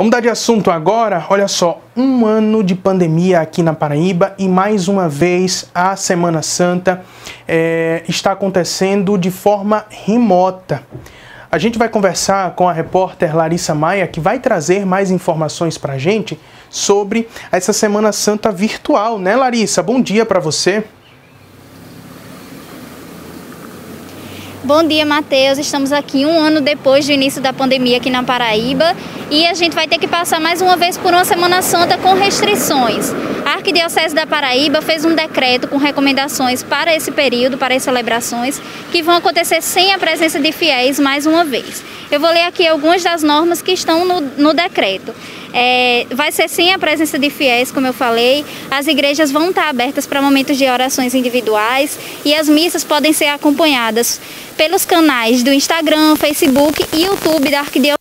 Vamos mudar de assunto agora. Olha só, um ano de pandemia aqui na Paraíba e mais uma vez a Semana Santa está acontecendo de forma remota. A gente vai conversar com a repórter Larissa Maia, que vai trazer mais informações para a gente sobre essa Semana Santa virtual, né, Larissa? Bom dia para você. Bom dia, Matheus. Estamos aqui um ano depois do início da pandemia aqui na Paraíba e a gente vai ter que passar mais uma vez por uma Semana Santa com restrições. A Arquidiocese da Paraíba fez um decreto com recomendações para esse período, para as celebrações, que vão acontecer sem a presença de fiéis mais uma vez. Eu vou ler aqui algumas das normas que estão no decreto. Vai ser sem a presença de fiéis, como eu falei. As igrejas vão estar abertas para momentos de orações individuais e as missas podem ser acompanhadas pelos canais do Instagram, Facebook e YouTube da Arquidiocese.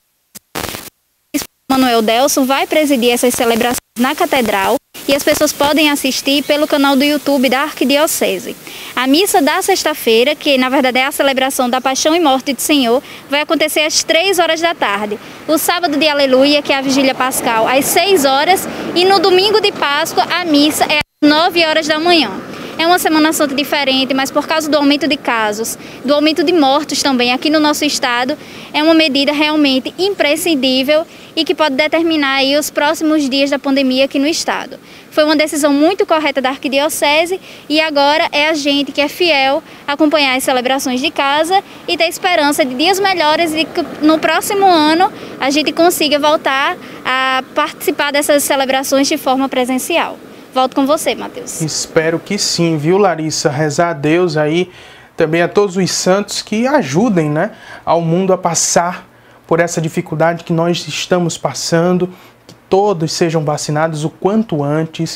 Manuel Delson vai presidir essas celebrações na Catedral e as pessoas podem assistir pelo canal do YouTube da Arquidiocese. A missa da sexta-feira, que na verdade é a celebração da Paixão e Morte do Senhor, vai acontecer às 3 horas da tarde. O sábado de Aleluia, que é a Vigília Pascal, às 6 horas, e no domingo de Páscoa a missa é às 9 horas da manhã. É uma Semana Santa diferente, mas por causa do aumento de casos, do aumento de mortos também aqui no nosso estado, é uma medida realmente imprescindível e que pode determinar aí os próximos dias da pandemia aqui no estado. Foi uma decisão muito correta da Arquidiocese e agora é a gente que é fiel acompanhar as celebrações de casa e ter esperança de dias melhores e que no próximo ano a gente consiga voltar a participar dessas celebrações de forma presencial. Volto com você, Matheus. Espero que sim, viu, Larissa? Rezar a Deus aí, também a todos os santos que ajudem, né, ao mundo a passar por essa dificuldade que nós estamos passando, que todos sejam vacinados o quanto antes.